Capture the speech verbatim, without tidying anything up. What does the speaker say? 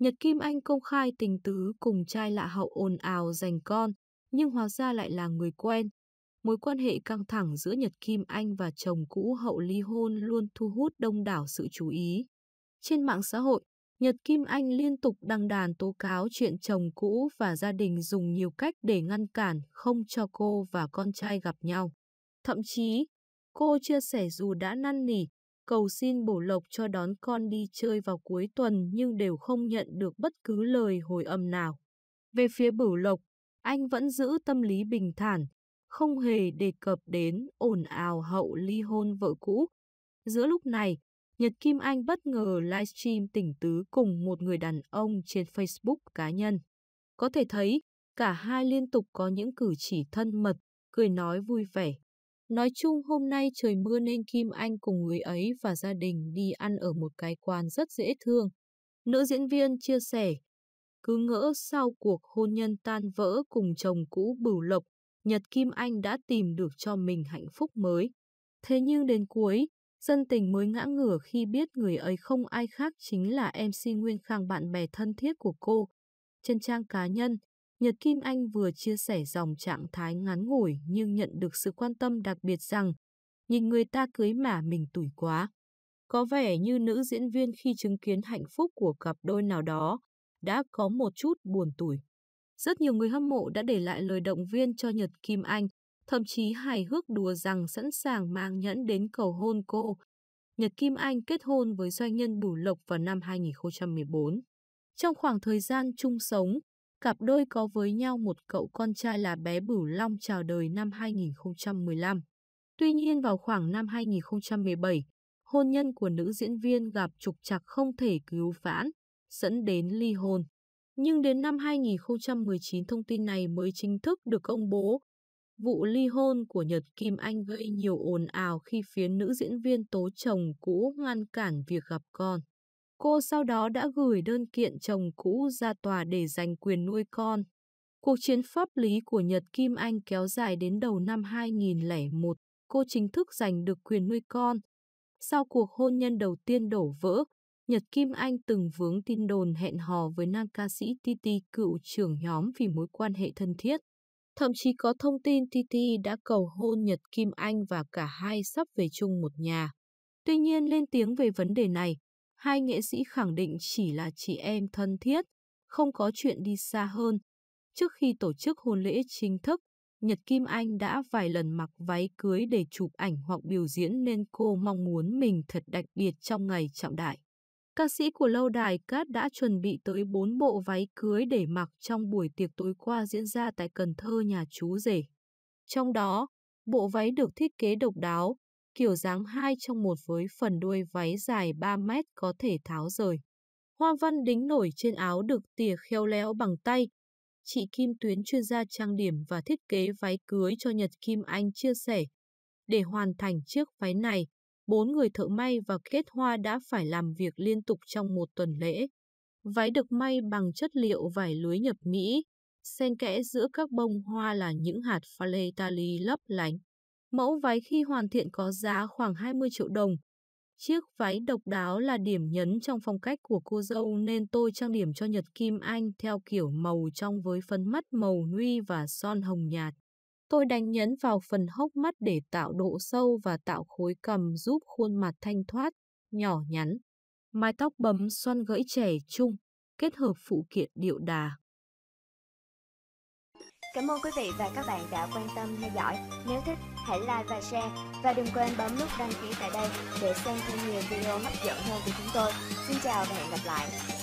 Nhật Kim Anh công khai tình tứ cùng trai lạ hậu ồn ào giành con, nhưng hóa ra lại là người quen. Mối quan hệ căng thẳng giữa Nhật Kim Anh và chồng cũ hậu ly hôn luôn thu hút đông đảo sự chú ý. Trên mạng xã hội, Nhật Kim Anh liên tục đăng đàn tố cáo chuyện chồng cũ và gia đình dùng nhiều cách để ngăn cản không cho cô và con trai gặp nhau. Thậm chí, cô chia sẻ dù đã năn nỉ, cầu xin Bửu Lộc cho đón con đi chơi vào cuối tuần nhưng đều không nhận được bất cứ lời hồi âm nào. Về phía Bửu Lộc, anh vẫn giữ tâm lý bình thản, không hề đề cập đến ồn ào hậu ly hôn vợ cũ. Giữa lúc này, Nhật Kim Anh bất ngờ livestream tình tứ cùng một người đàn ông trên Facebook cá nhân. Có thể thấy, cả hai liên tục có những cử chỉ thân mật, cười nói vui vẻ. Nói chung hôm nay trời mưa nên Kim Anh cùng người ấy và gia đình đi ăn ở một cái quán rất dễ thương. Nữ diễn viên chia sẻ, cứ ngỡ sau cuộc hôn nhân tan vỡ cùng chồng cũ Bửu Lộc, Nhật Kim Anh đã tìm được cho mình hạnh phúc mới. Thế nhưng đến cuối, dân tình mới ngã ngửa khi biết người ấy không ai khác chính là em xê Nguyên Khang, bạn bè thân thiết của cô. Trên trang cá nhân, Nhật Kim Anh vừa chia sẻ dòng trạng thái ngắn ngủi nhưng nhận được sự quan tâm đặc biệt rằng nhìn người ta cưới mà mình tủi quá. Có vẻ như nữ diễn viên khi chứng kiến hạnh phúc của cặp đôi nào đó đã có một chút buồn tủi. Rất nhiều người hâm mộ đã để lại lời động viên cho Nhật Kim Anh, thậm chí hài hước đùa rằng sẵn sàng mang nhẫn đến cầu hôn cô. Nhật Kim Anh kết hôn với doanh nhân Bửu Lộc vào năm hai nghìn không trăm mười bốn. Trong khoảng thời gian chung sống, cặp đôi có với nhau một cậu con trai là bé Bửu Long chào đời năm hai nghìn không trăm mười lăm. Tuy nhiên vào khoảng năm hai nghìn không trăm mười bảy, hôn nhân của nữ diễn viên gặp trục trặc không thể cứu vãn, dẫn đến ly hôn. Nhưng đến năm hai nghìn không trăm mười chín thông tin này mới chính thức được công bố. Vụ ly hôn của Nhật Kim Anh gây nhiều ồn ào khi phía nữ diễn viên tố chồng cũ ngăn cản việc gặp con. Cô sau đó đã gửi đơn kiện chồng cũ ra tòa để giành quyền nuôi con. Cuộc chiến pháp lý của Nhật Kim Anh kéo dài đến đầu năm hai nghìn không trăm lẻ một, cô chính thức giành được quyền nuôi con. Sau cuộc hôn nhân đầu tiên đổ vỡ, Nhật Kim Anh từng vướng tin đồn hẹn hò với nam ca sĩ Titi, cựu trưởng nhóm, vì mối quan hệ thân thiết. Thậm chí có thông tin Titi đã cầu hôn Nhật Kim Anh và cả hai sắp về chung một nhà. Tuy nhiên lên tiếng về vấn đề này, hai nghệ sĩ khẳng định chỉ là chị em thân thiết, không có chuyện đi xa hơn. Trước khi tổ chức hôn lễ chính thức, Nhật Kim Anh đã vài lần mặc váy cưới để chụp ảnh hoặc biểu diễn nên cô mong muốn mình thật đặc biệt trong ngày trọng đại. Ca sĩ của Lâu Đài Cát đã chuẩn bị tới bốn bộ váy cưới để mặc trong buổi tiệc tối qua diễn ra tại Cần Thơ nhà chú rể. Trong đó, bộ váy được thiết kế độc đáo, kiểu dáng hai trong một với phần đuôi váy dài ba mét có thể tháo rời. Hoa văn đính nổi trên áo được tỉa khéo léo bằng tay. Chị Kim Tuyến, chuyên gia trang điểm và thiết kế váy cưới cho Nhật Kim Anh, chia sẻ, để hoàn thành chiếc váy này, bốn người thợ may và kết hoa đã phải làm việc liên tục trong một tuần lễ. Váy được may bằng chất liệu vải lưới nhập Mỹ, xen kẽ giữa các bông hoa là những hạt pha lê tali lấp lánh. Mẫu váy khi hoàn thiện có giá khoảng hai mươi triệu đồng. Chiếc váy độc đáo là điểm nhấn trong phong cách của cô dâu nên tôi trang điểm cho Nhật Kim Anh theo kiểu màu trong với phấn mắt màu nude và son hồng nhạt. Tôi đánh nhấn vào phần hốc mắt để tạo độ sâu và tạo khối cằm giúp khuôn mặt thanh thoát, nhỏ nhắn. Mái tóc bấm xoăn gẫy trẻ trung, kết hợp phụ kiện điệu đà. Cảm ơn quý vị và các bạn đã quan tâm theo dõi. Nếu thích, hãy like và share. Và đừng quên bấm nút đăng ký tại đây để xem thêm nhiều video hấp dẫn hơn của chúng tôi. Xin chào và hẹn gặp lại.